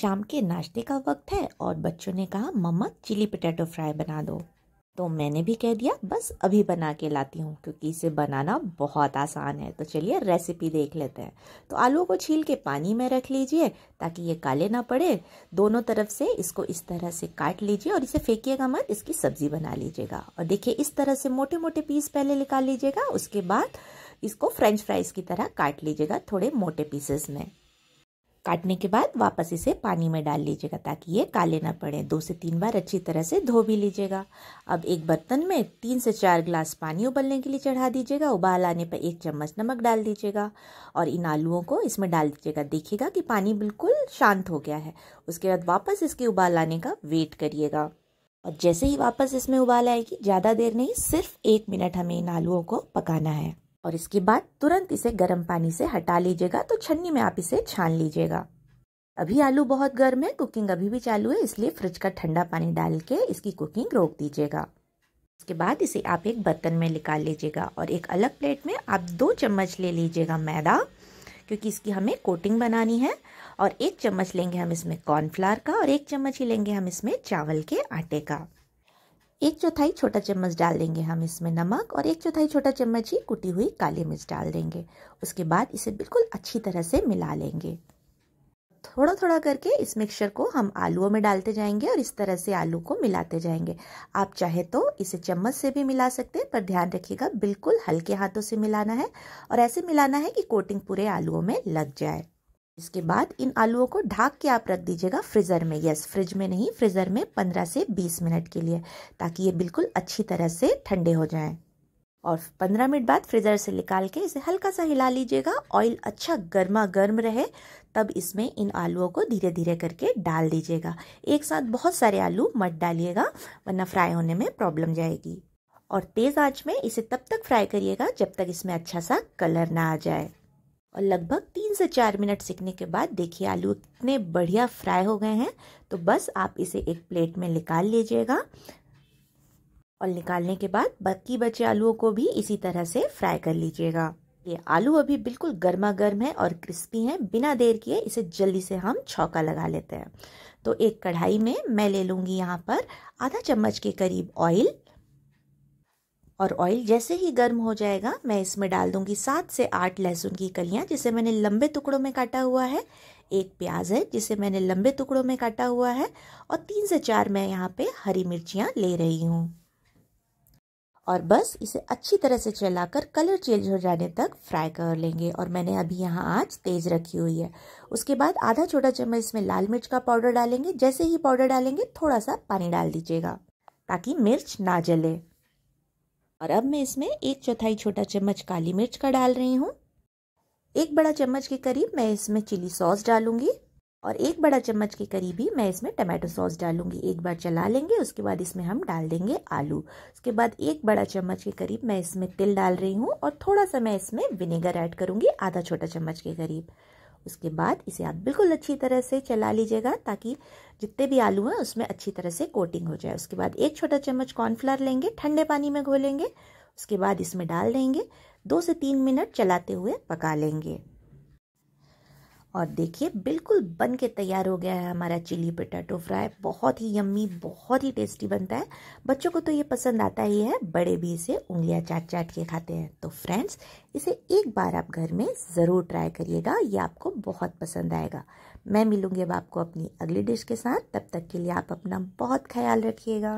शाम के नाश्ते का वक्त है और बच्चों ने कहा मम्मा चिली पोटैटो फ्राई बना दो, तो मैंने भी कह दिया बस अभी बना के लाती हूँ क्योंकि इसे बनाना बहुत आसान है। तो चलिए रेसिपी देख लेते हैं। तो आलू को छील के पानी में रख लीजिए ताकि ये काले ना पड़े। दोनों तरफ से इसको इस तरह से काट लीजिए और इसे फेंकिएगा मत, इसकी सब्जी बना लीजिएगा। और देखिए इस तरह से मोटे मोटे पीस पहले निकाल लीजिएगा, उसके बाद इसको फ्रेंच फ्राइज की तरह काट लीजिएगा थोड़े मोटे पीसेस में। काटने के बाद वापस इसे पानी में डाल लीजिएगा ताकि ये काले ना पड़े। 2 से 3 बार अच्छी तरह से धो भी लीजिएगा। अब एक बर्तन में 3 से 4 ग्लास पानी उबलने के लिए चढ़ा दीजिएगा। उबाल आने पर 1 चम्मच नमक डाल दीजिएगा और इन आलूओं को इसमें डाल दीजिएगा। देखिएगा कि पानी बिल्कुल शांत हो गया है। उसके बाद वापस इसके उबाल आने का वेट करिएगा और जैसे ही वापस इसमें उबाल आएगी, ज़्यादा देर नहीं, सिर्फ 1 मिनट हमें इन आलूओं को पकाना है। और इसके बाद तुरंत इसे गर्म पानी से हटा लीजिएगा। तो छन्नी में आप इसे छान लीजिएगा। अभी आलू बहुत गर्म है, कुकिंग अभी भी चालू है, इसलिए फ्रिज का ठंडा पानी डाल के इसकी कुकिंग रोक दीजिएगा। इसके बाद इसे आप एक बर्तन में निकाल लीजिएगा और एक अलग प्लेट में आप 2 चम्मच ले लीजिएगा मैदा, क्योंकि इसकी हमें कोटिंग बनानी है। और 1 चम्मच लेंगे हम इसमें कॉर्नफ्लावर का और 1 चम्मच ही लेंगे हम इसमें चावल के आटे का। 1 चौथाई छोटा चम्मच डाल देंगे हम इसमें नमक और 1 चौथाई छोटा चम्मच ही कुटी हुई काली मिर्च डाल देंगे। उसके बाद इसे बिल्कुल अच्छी तरह से मिला लेंगे। थोड़ा थोड़ा करके इस मिक्सचर को हम आलूओं में डालते जाएंगे और इस तरह से आलू को मिलाते जाएंगे। आप चाहे तो इसे चम्मच से भी मिला सकते हैं, पर ध्यान रखिएगा बिल्कुल हल्के हाथों से मिलाना है और ऐसे मिलाना है कि कोटिंग पूरे आलूओं में लग जाए। इसके बाद इन आलूओं को ढक के आप रख दीजिएगा फ्रीज़र में। यस, फ्रिज में नहीं, फ्रीज़र में 15 से 20 मिनट के लिए, ताकि ये बिल्कुल अच्छी तरह से ठंडे हो जाएं। और 15 मिनट बाद फ्रीज़र से निकाल के इसे हल्का सा हिला लीजिएगा। ऑयल अच्छा गर्मा गर्म रहे तब इसमें इन आलूओं को धीरे धीरे करके डाल दीजिएगा। एक साथ बहुत सारे आलू मत डालिएगा वरना फ्राई होने में प्रॉब्लम जाएगी। और तेज़ आँच में इसे तब तक फ्राई करिएगा जब तक इसमें अच्छा सा कलर ना आ जाए। और लगभग 3 से 4 मिनट सिकने के बाद देखिए आलू इतने बढ़िया फ्राई हो गए हैं। तो बस आप इसे एक प्लेट में निकाल लीजिएगा और निकालने के बाद बाकी बचे आलूओं को भी इसी तरह से फ्राई कर लीजिएगा। ये आलू अभी बिल्कुल गर्मा गर्म है और क्रिस्पी हैं। बिना देर किए इसे जल्दी से हम छौंका लगा लेते हैं। तो एक कढ़ाई में मैं ले लूँगी यहाँ पर आधा चम्मच के करीब ऑयल। और ऑयल जैसे ही गर्म हो जाएगा मैं इसमें डाल दूंगी 7 से 8 लहसुन की कलियां जिसे मैंने लंबे टुकड़ों में काटा हुआ है। 1 प्याज है जिसे मैंने लंबे टुकड़ों में काटा हुआ है। और 3 से 4 मैं यहाँ पे हरी मिर्चियाँ ले रही हूँ। और बस इसे अच्छी तरह से चलाकर कलर चेंज हो जाने तक फ्राई कर लेंगे। और मैंने अभी यहाँ आँच तेज़ रखी हुई है। उसके बाद आधा छोटा चम्मच इसमें लाल मिर्च का पाउडर डालेंगे। जैसे ही पाउडर डालेंगे थोड़ा सा पानी डाल दीजिएगा ताकि मिर्च ना जले। और अब मैं इसमें 1 चौथाई छोटा चम्मच काली मिर्च का डाल रही हूँ। 1 बड़ा चम्मच के करीब मैं इसमें चिली सॉस डालूंगी और 1 बड़ा चम्मच के करीब ही मैं इसमें टमाटो सॉस डालूंगी। एक बार चला लेंगे, उसके बाद इसमें हम डाल देंगे आलू। उसके बाद 1 बड़ा चम्मच के करीब मैं इसमें तिल डाल रही हूँ और थोड़ा सा मैं इसमें विनेगर ऐड करूँगी, आधा छोटा चम्मच के करीब। उसके बाद इसे आप बिल्कुल अच्छी तरह से चला लीजिएगा ताकि जितने भी आलू हैं उसमें अच्छी तरह से कोटिंग हो जाए। उसके बाद 1 छोटा चम्मच कॉर्नफ्लावर लेंगे, ठंडे पानी में घोलेंगे। उसके बाद इसमें डाल देंगे। 2 से 3 मिनट चलाते हुए पका लेंगे। और देखिए बिल्कुल बन के तैयार हो गया है हमारा चिली पोटैटो फ्राई। बहुत ही यम्मी, बहुत ही टेस्टी बनता है। बच्चों को तो ये पसंद आता ही है, बड़े भी इसे उंगलियां चाट चाट के खाते हैं। तो फ्रेंड्स इसे एक बार आप घर में ज़रूर ट्राई करिएगा, ये आपको बहुत पसंद आएगा। मैं मिलूँगी अब आपको अपनी अगली डिश के साथ। तब तक के लिए आप अपना बहुत ख्याल रखिएगा।